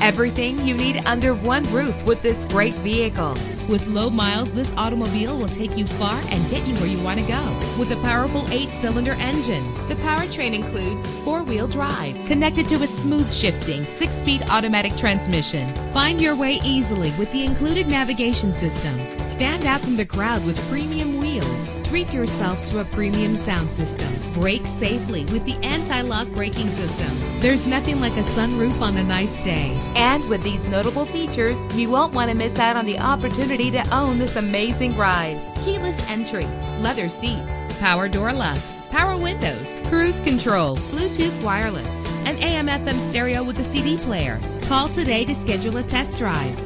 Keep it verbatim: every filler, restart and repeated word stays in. Everything you need under one roof with this great vehicle. With low miles, this automobile will take you far and get you where you want to go. With a powerful eight-cylinder engine, the powertrain includes four-wheel drive connected to a smooth shifting six-speed automatic transmission. Find your way easily with the included navigation system. Stand out from the crowd with premium wheels. Treat yourself to a premium sound system. Brake safely with the anti-lock braking system. There's nothing like a sunroof on a nice day. And with these notable features, you won't want to miss out on the opportunity to own this amazing ride. Keyless entry, leather seats, power door locks, power windows, cruise control, Bluetooth wireless, an A M F M stereo with a C D player. Call today to schedule a test drive.